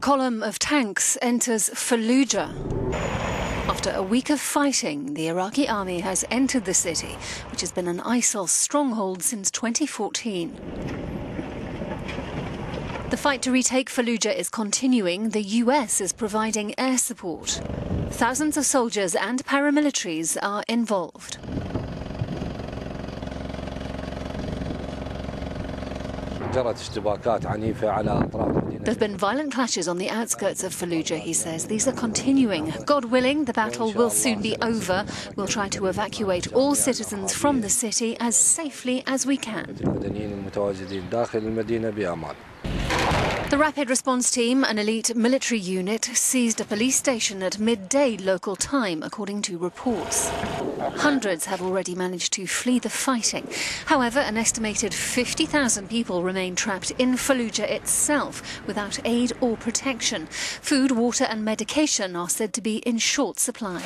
A column of tanks enters Fallujah. After a week of fighting, the Iraqi army has entered the city, which has been an ISIL stronghold since 2014. The fight to retake Fallujah is continuing. The US is providing air support. Thousands of soldiers and paramilitaries are involved. There have been violent clashes on the outskirts of Fallujah, he says. These are continuing. God willing, the battle will soon be over. We'll try to evacuate all citizens from the city as safely as we can. The Rapid Response Team, an elite military unit, seized a police station at midday local time, according to reports. Hundreds have already managed to flee the fighting. However, an estimated 50,000 people remain trapped in Fallujah itself, without aid or protection. Food, water and medication are said to be in short supply.